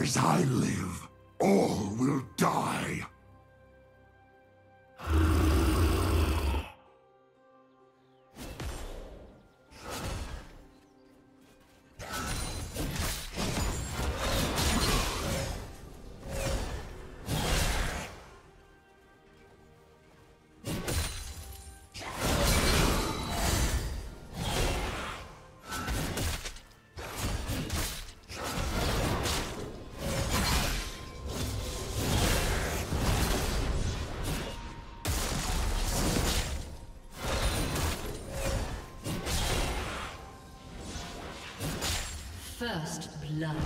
As I live, all will die. First blood.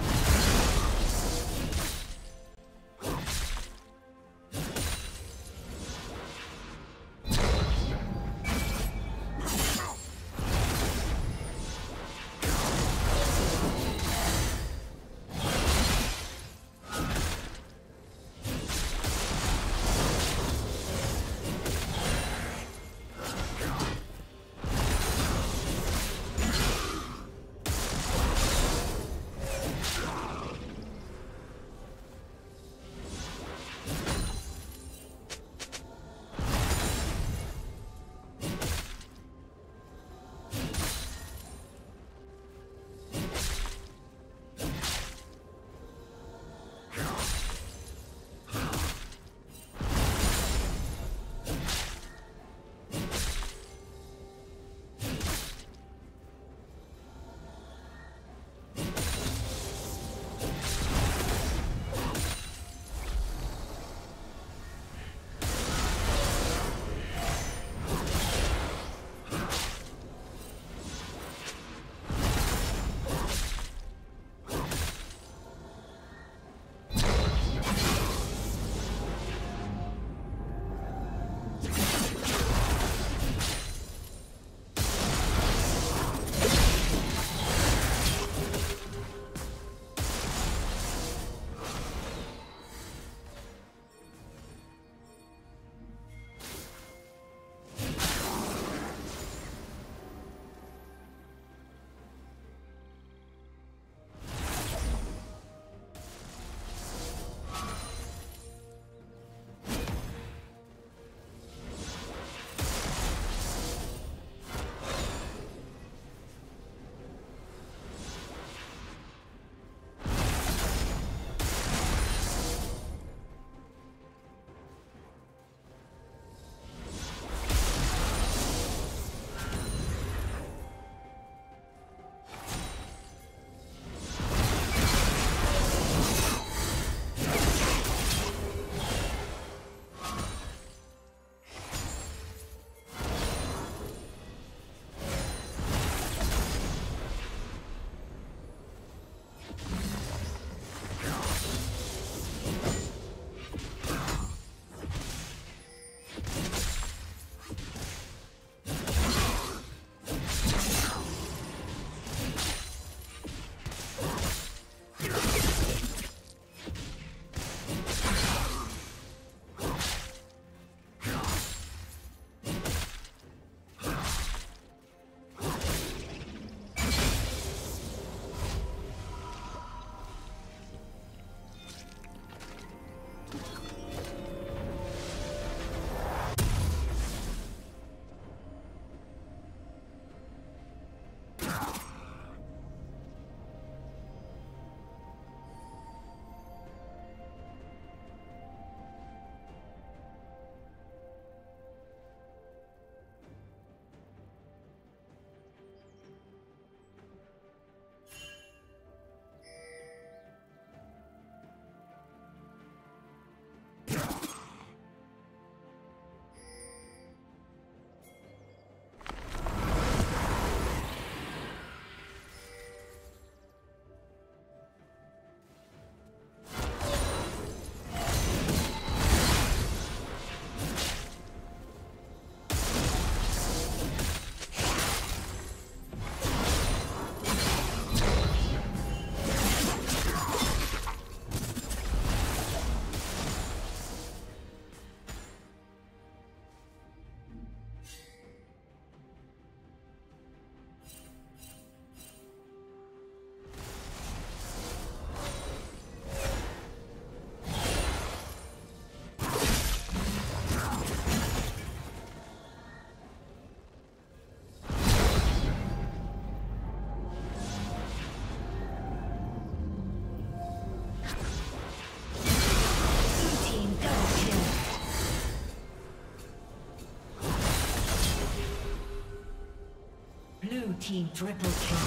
team triple kill.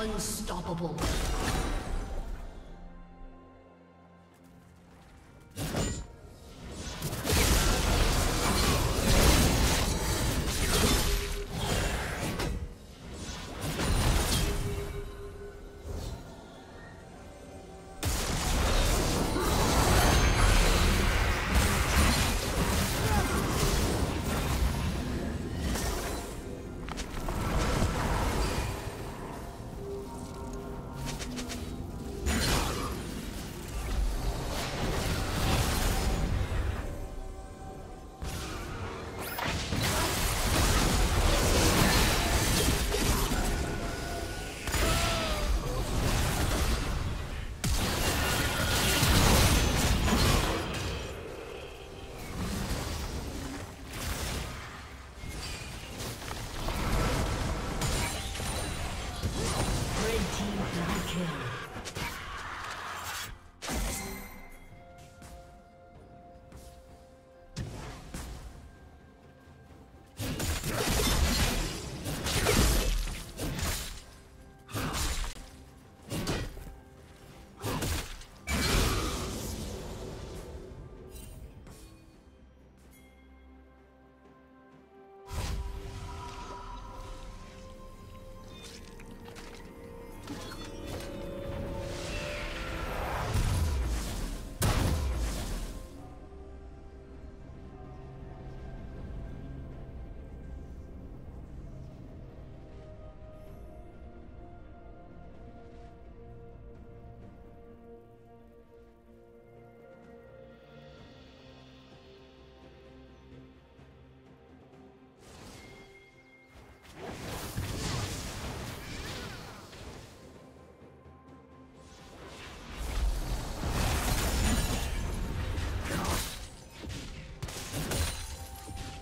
Unstoppable.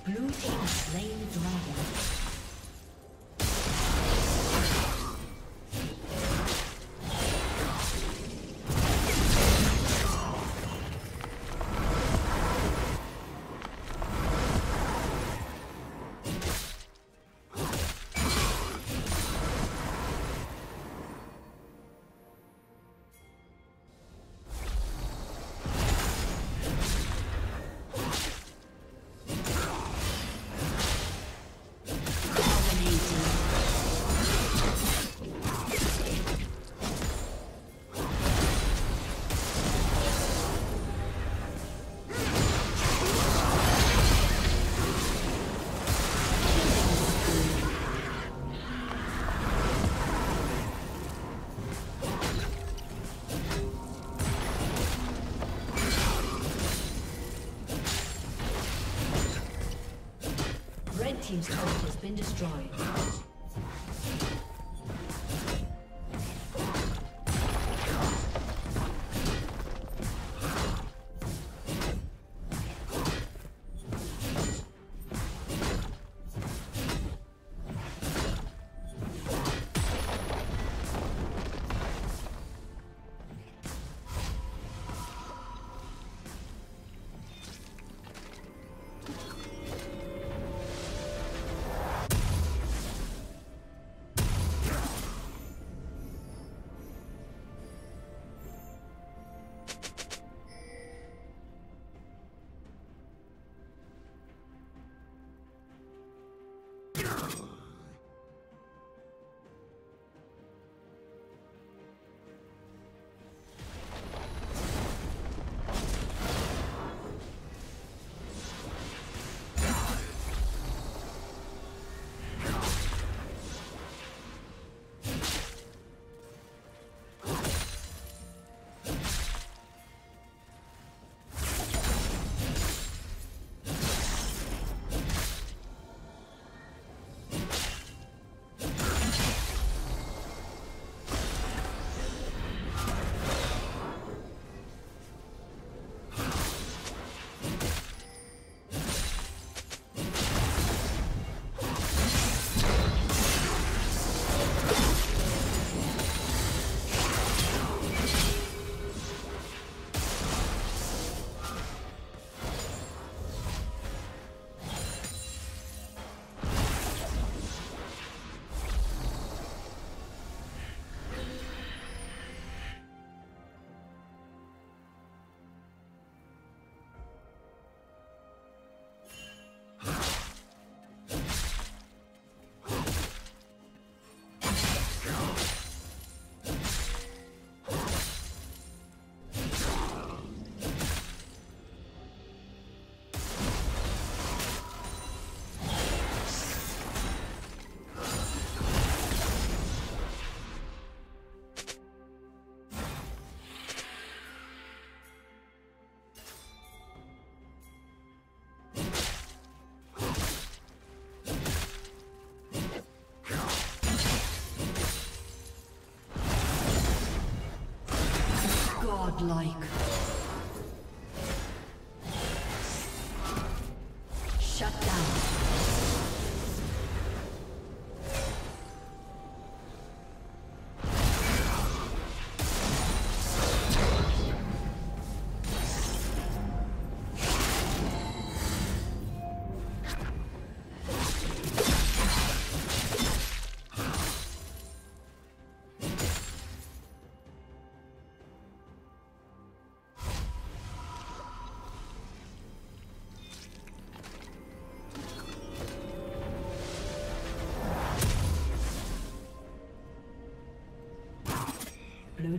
Blue team slain the dragon. Team's turret has been destroyed. godlike. Shut down. Blue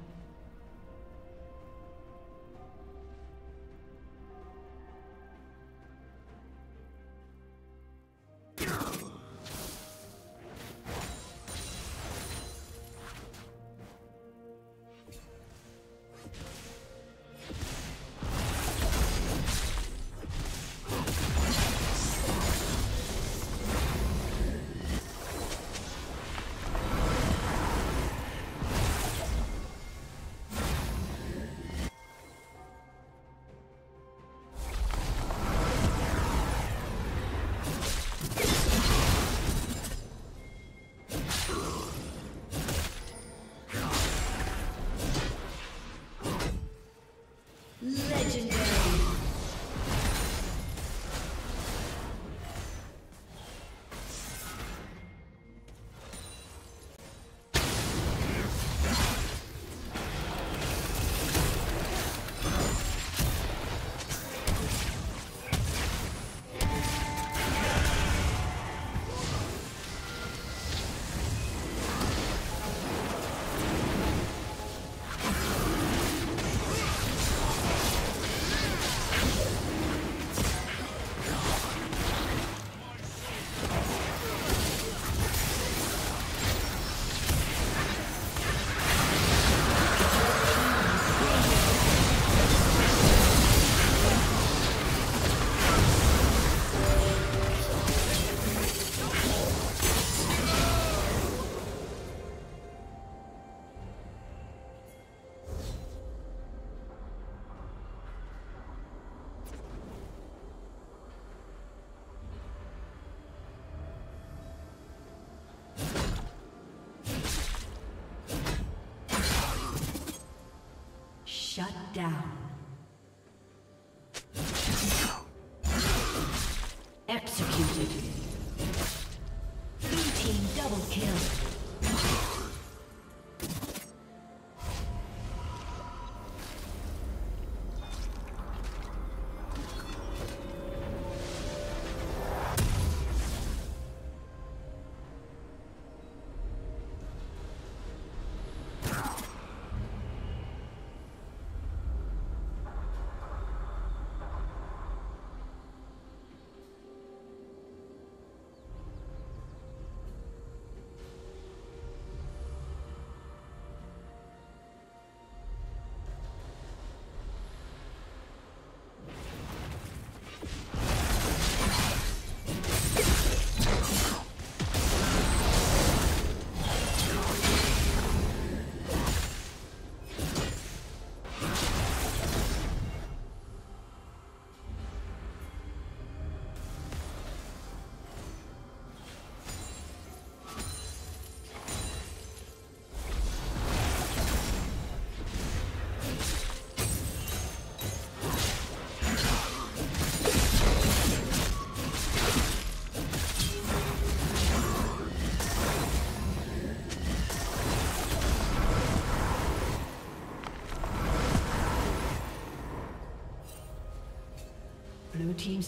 Shut down. Executed. Blue team double kill. Blue team's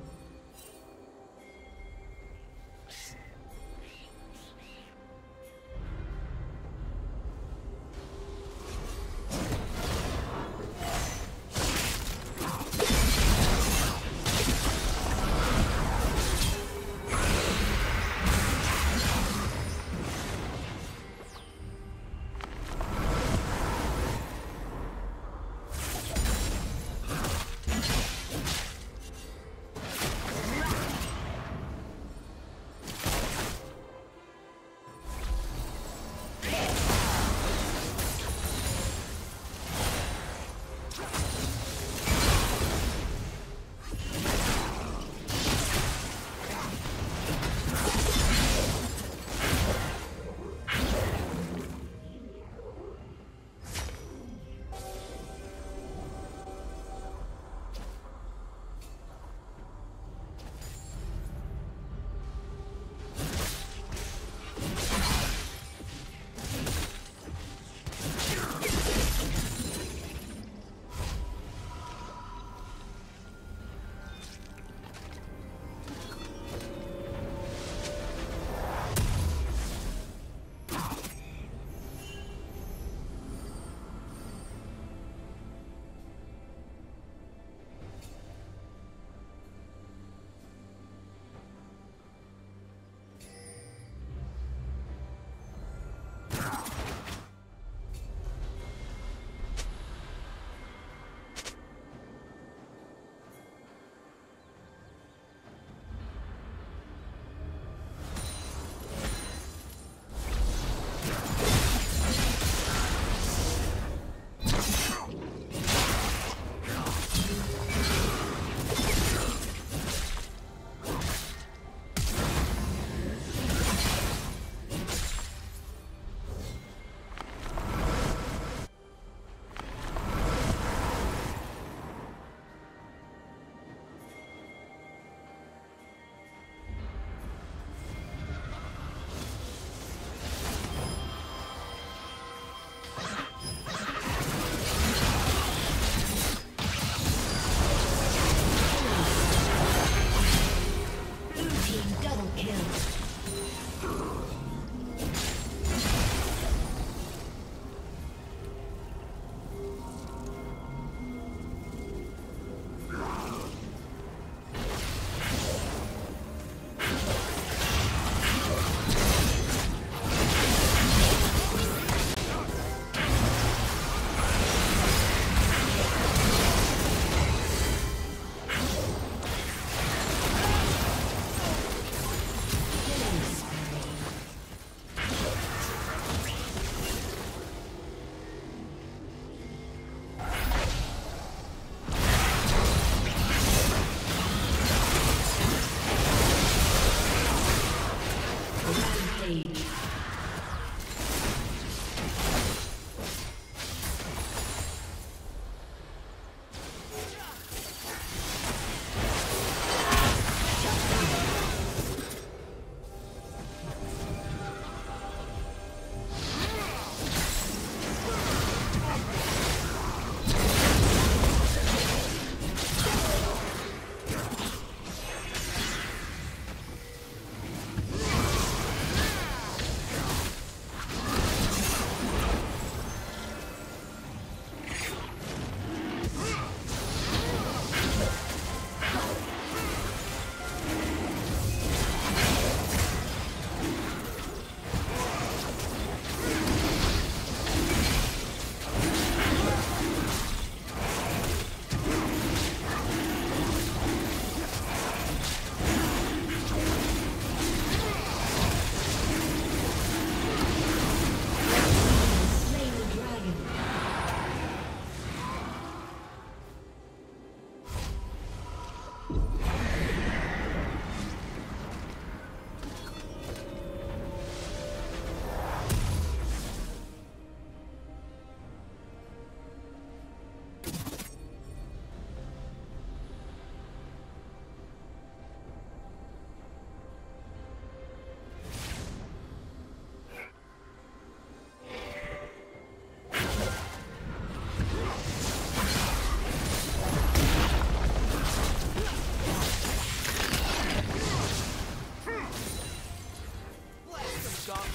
gauntlet.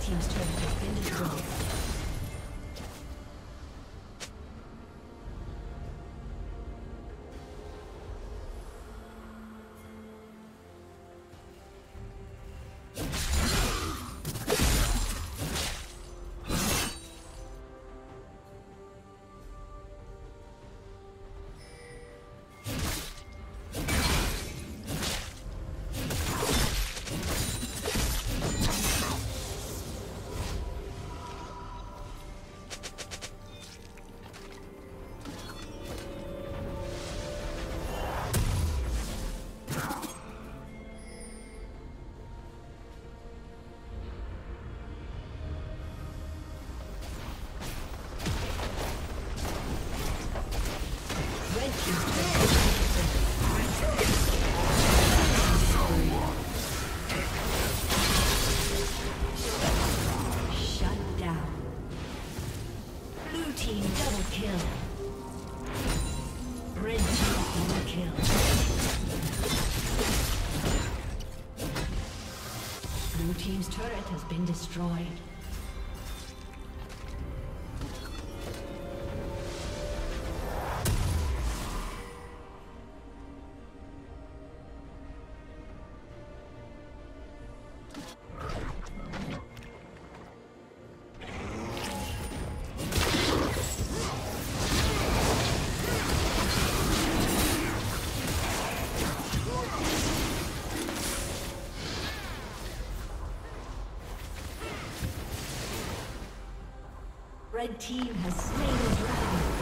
Team's turret has been destroyed. Been destroyed. The red team has slain the dragon.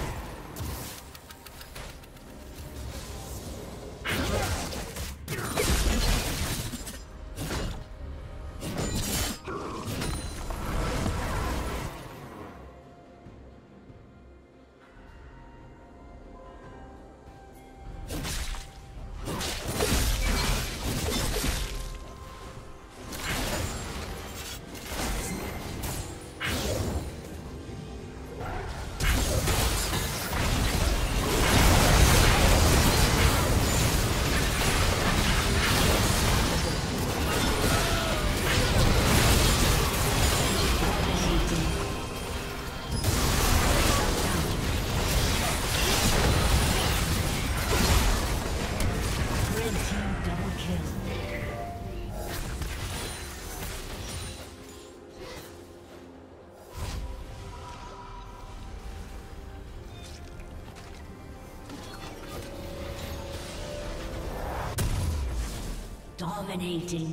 Dominating.